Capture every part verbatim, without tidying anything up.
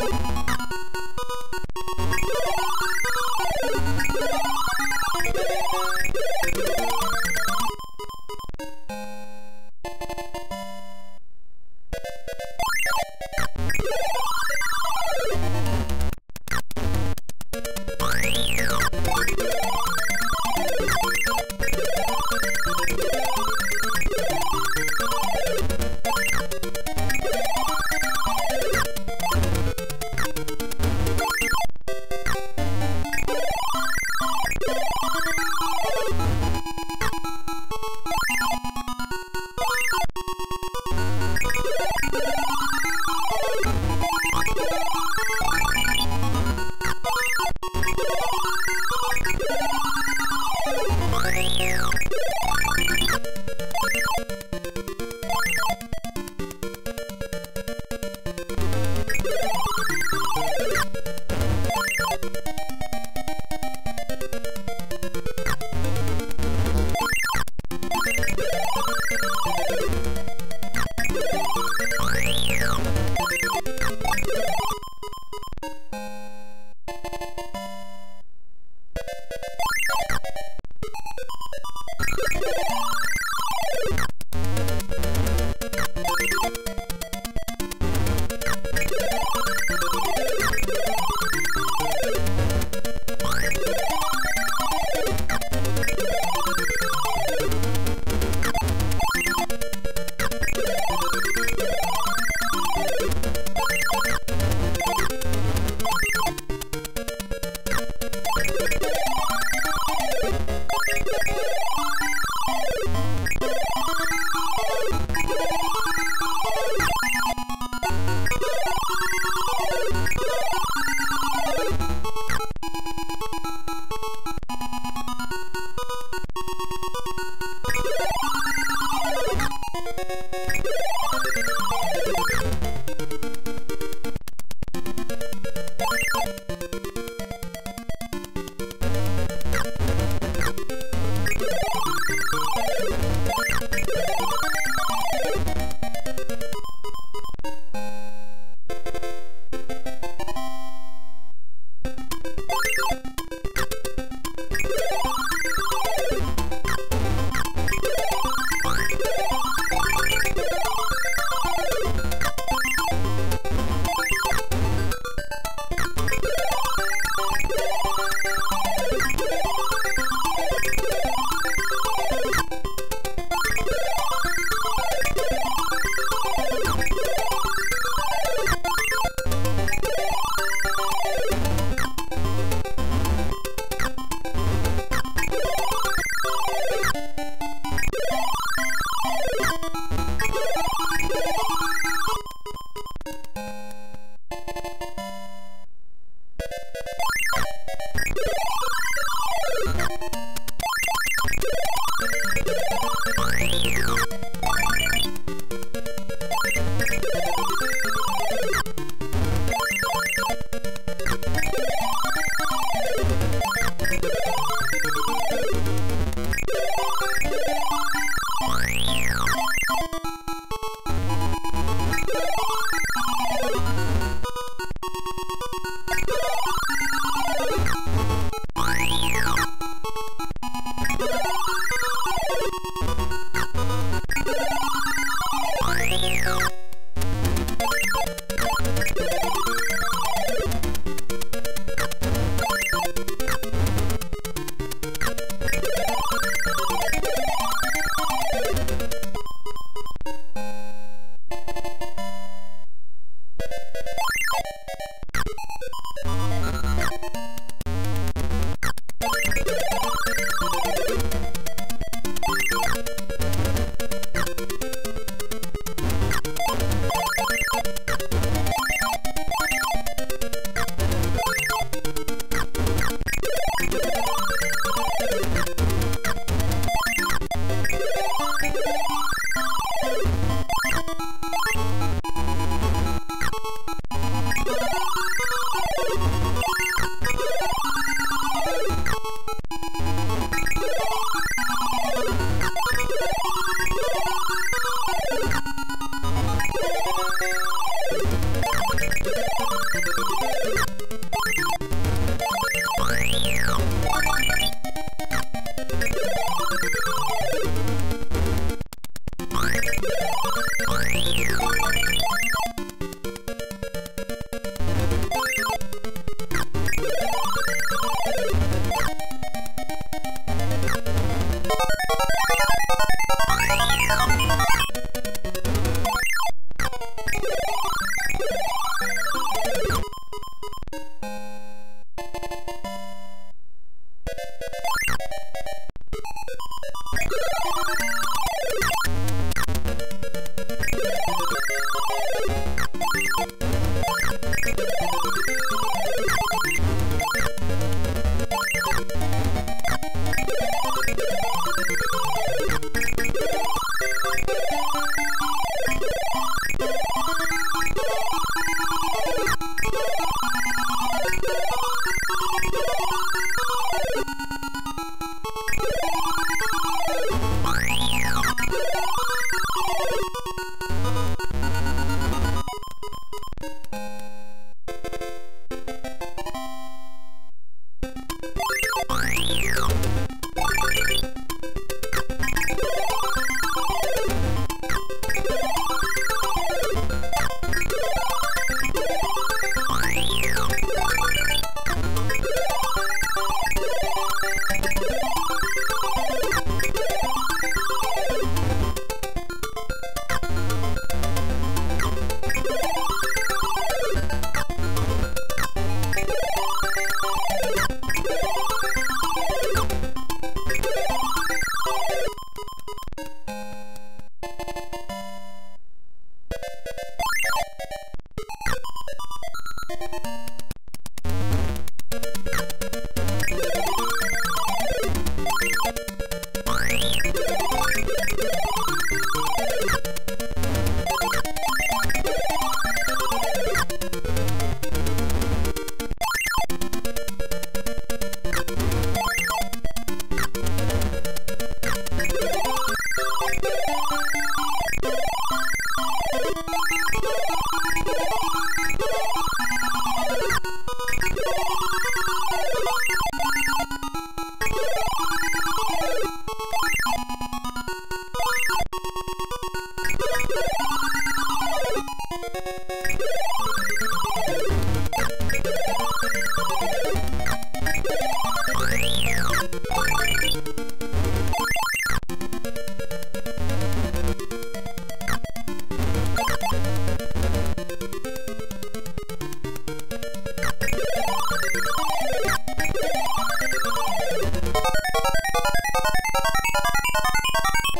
You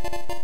You